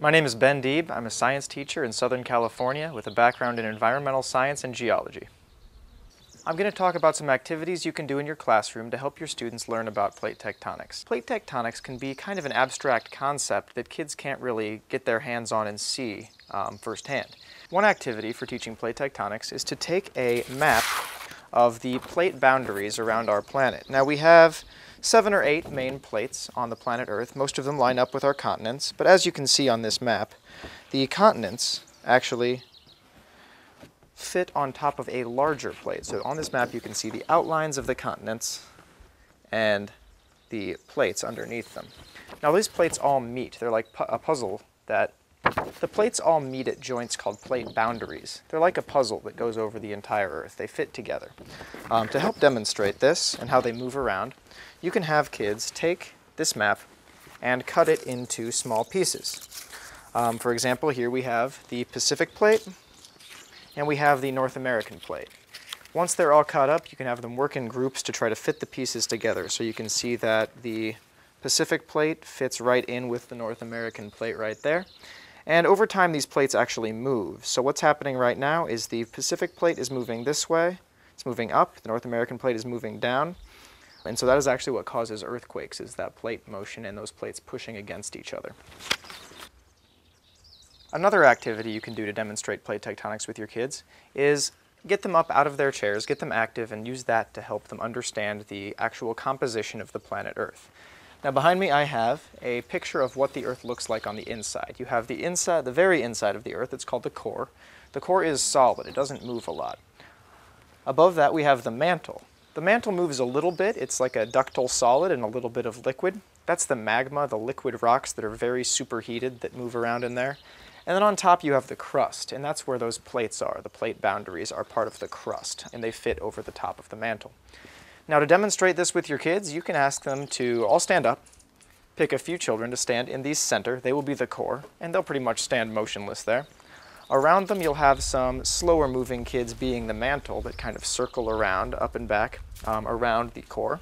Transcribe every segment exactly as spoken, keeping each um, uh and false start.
My name is Ben Deeb. I'm a science teacher in Southern California with a background in environmental science and geology. I'm going to talk about some activities you can do in your classroom to help your students learn about plate tectonics. Plate tectonics can be kind of an abstract concept that kids can't really get their hands on and see um, firsthand. One activity for teaching plate tectonics is to take a map of the plate boundaries around our planet. Now, we have seven or eight main plates on the planet Earth. Most of them line up with our continents, but as you can see on this map, the continents actually fit on top of a larger plate. So on this map you can see the outlines of the continents and the plates underneath them. Now, these plates all meet. They're like pu a puzzle that the plates all meet at joints called plate boundaries. They're like a puzzle that goes over the entire Earth. They fit together. Um, to help demonstrate this and how they move around, you can have kids take this map and cut it into small pieces. Um, for example, here we have the Pacific plate and we have the North American plate. Once they're all cut up, you can have them work in groups to try to fit the pieces together. So you can see that the Pacific plate fits right in with the North American plate right there. And over time, these plates actually move. So what's happening right now is the Pacific plate is moving this way, it's moving up, the North American plate is moving down. And so that is actually what causes earthquakes, is that plate motion and those plates pushing against each other. Another activity you can do to demonstrate plate tectonics with your kids is get them up out of their chairs, get them active, and use that to help them understand the actual composition of the planet Earth. Now, behind me I have a picture of what the Earth looks like on the inside. You have the inside, the very inside of the Earth. It's called the core. The core is solid. It doesn't move a lot. Above that we have the mantle. The mantle moves a little bit. It's like a ductile solid and a little bit of liquid. That's the magma, the liquid rocks that are very superheated that move around in there. And then on top you have the crust, and that's where those plates are. The plate boundaries are part of the crust, and they fit over the top of the mantle. Now, to demonstrate this with your kids, you can ask them to all stand up, pick a few children to stand in the center. They will be the core, and they'll pretty much stand motionless there. Around them, you'll have some slower moving kids being the mantle that kind of circle around, up and back, um, around the core.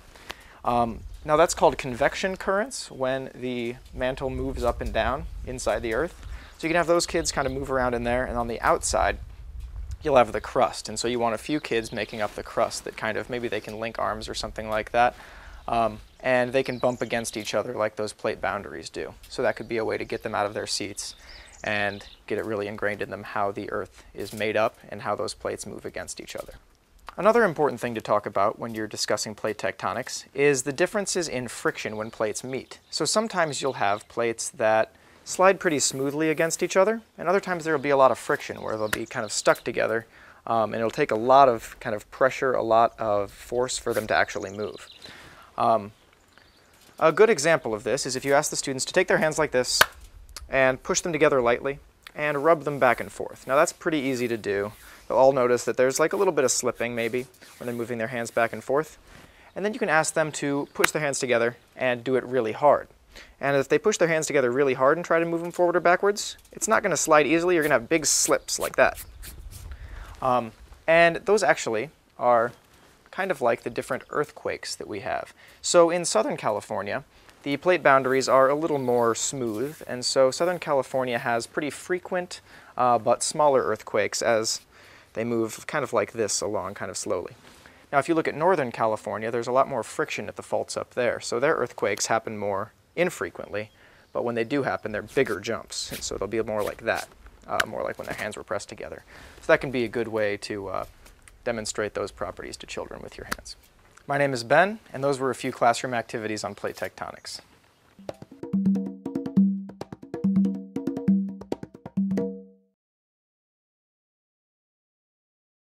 Um, now, that's called convection currents, when the mantle moves up and down inside the Earth. So you can have those kids kind of move around in there, and on the outside, you'll have the crust, and so you want a few kids making up the crust that kind of, maybe they can link arms or something like that, um, and they can bump against each other like those plate boundaries do. So that could be a way to get them out of their seats and get it really ingrained in them how the Earth is made up and how those plates move against each other. Another important thing to talk about when you're discussing plate tectonics is the differences in friction when plates meet. So sometimes you'll have plates that slide pretty smoothly against each other, and other times there will be a lot of friction where they'll be kind of stuck together, um, and it'll take a lot of kind of pressure, a lot of force for them to actually move. Um, a good example of this is if you ask the students to take their hands like this and push them together lightly and rub them back and forth. Now, that's pretty easy to do. They'll all notice that there's like a little bit of slipping maybe when they're moving their hands back and forth, and then you can ask them to push their hands together and do it really hard. And if they push their hands together really hard and try to move them forward or backwards, it's not going to slide easily. You're going to have big slips like that. Um, and those actually are kind of like the different earthquakes that we have. So in Southern California, the plate boundaries are a little more smooth, and so Southern California has pretty frequent uh, but smaller earthquakes as they move kind of like this along, kind of slowly. Now, if you look at Northern California, there's a lot more friction at the faults up there, so their earthquakes happen more infrequently, but when they do happen, they're bigger jumps, and so they'll be more like that, uh, more like when their hands were pressed together. So that can be a good way to uh, demonstrate those properties to children with your hands. My name is Ben, and those were a few classroom activities on plate tectonics.